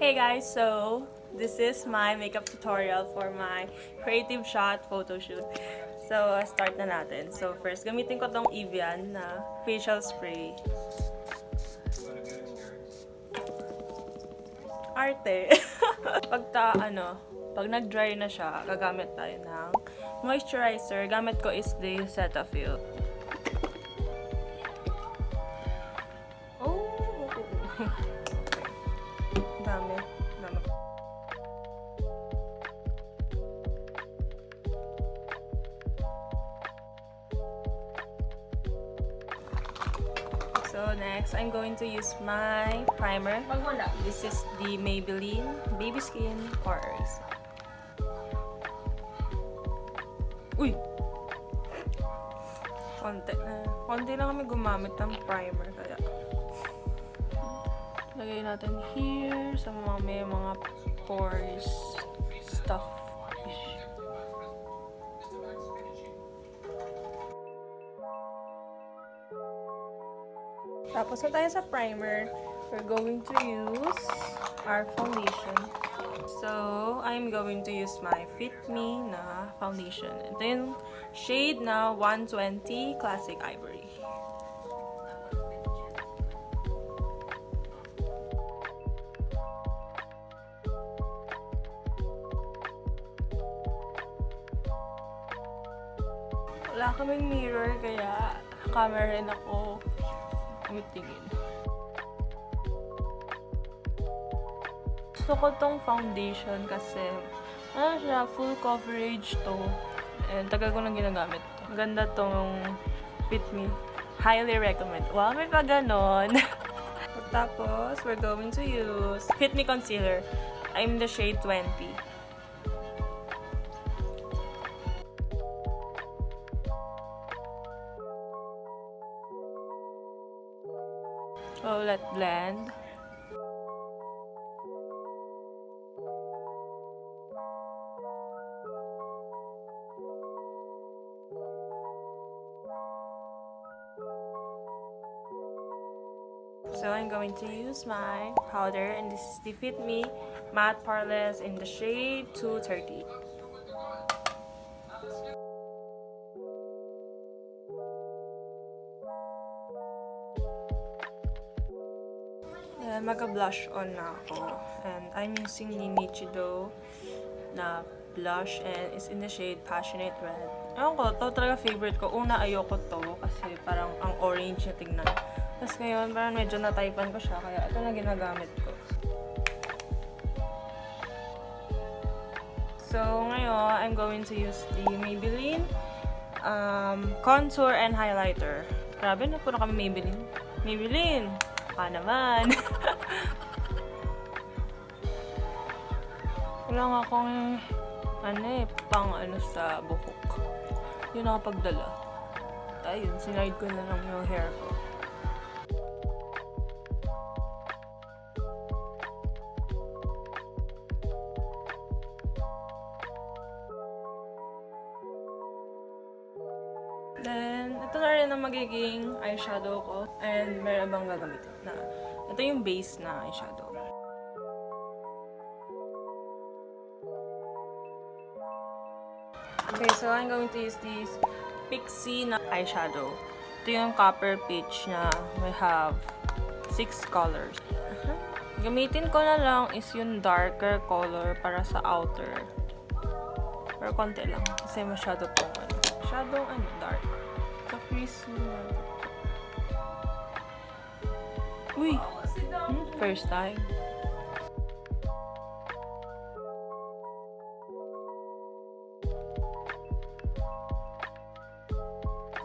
Hey guys, so this is my makeup tutorial for my creative shot photo shoot. So start na natin. So first, gamitin ko tong Evian na facial spray. Arte. Pag nag-dry na siya, gagamit tayo ng moisturizer. Gamit ko is the Cetaphil. So next, I'm going to use my primer. This is the Maybelline Baby Skin Pores. Uy! Konti lang kami gumamit ng primer. Kaya lagay natin here sa mga pores stuff. Tapos na tayo sa primer, we're going to use our foundation. So, I'm going to use my Fit Me na foundation. And then, shade na 120 Classic Ivory. Wala kaming mirror, kaya camera rin ako. Gusto ko tong foundation kasi siya, full coverage to. And tagal ko nang ginagamit. Ganda tong Fit Me. Highly recommend. Wow, may pa ganon. Tapos, we're going to use Fit Me Concealer. I'm the shade 20. So, let blend. So, I'm going to use my powder, and this is the Fit Me Matte Poreless in the shade 230. Mag-blush on na ako, and I'm using the Nichido na blush, and it's in the shade Passionate Red. Ewan ko, ito talaga favorite ko. Una ayoko to kasi parang ang orange na tingnan. Tapos ngayon parang medyo nataypan ko siya, kaya ito na ginagamit ko. So ngayon, I'm going to use the Maybelline contour and highlighter. Grabe na po na kami Maybelline. Maybelline! Pa naman. Wala nga akong sa buhok. Yun ang pagdala. Ayun, sinide ko na lang yung hair ko. Then, ito na rin ang magiging eyeshadow ko. And meron bang gagamitin na. Ito yung base na eyeshadow. Okay, so I'm going to use this Pixie na eyeshadow. Ito yung Copper Peach na we have 6 colors. Gamitin ko na lang is yung darker color para sa outer. Pero konti lang. Kasi masyado po shadow and dark. Caprice. Uy! First time.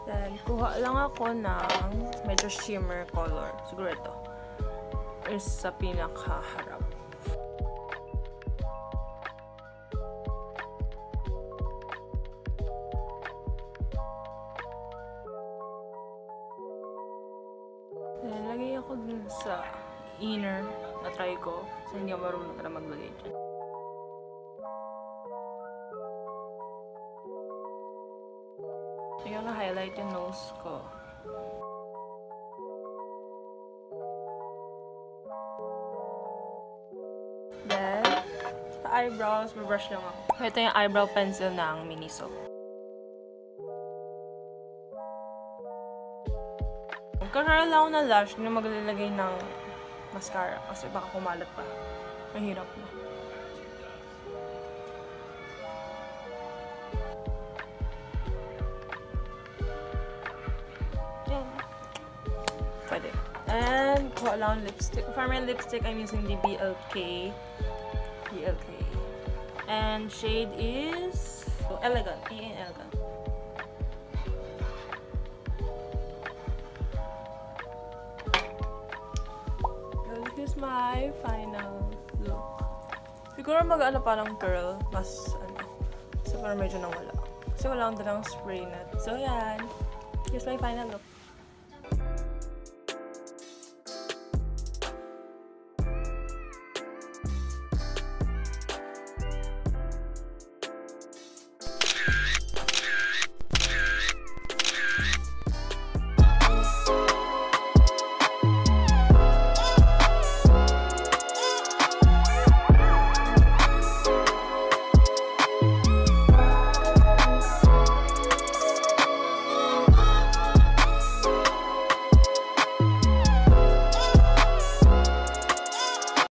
Then, kuha lang ako ng medyo shimmer color. Siguro ito. Is sa pinakaharap. Lagay ako dun sa inner na try ko kasi hindi ako marunong na maglagay dyan. Ayaw na highlight yung nose ko. Then, sa eyebrows, brush lang ako. Ito yung eyebrow pencil ng Miniso. Magkaroon lang ako ng lash na maglalagay ng mascara kasi baka kumalat pa. Mahirap na. Yan. Pwede. And, kuha lang lipstick. For my lipstick, I'm using the BLK. BLK. And shade is... oh, Elegant. Evian Elegant. This is my final look. Siguro mag-ano parang curl. Mas ano. So parang medyo nawala. Kasi wala akong dalang spray net. So yan. Here's my final look.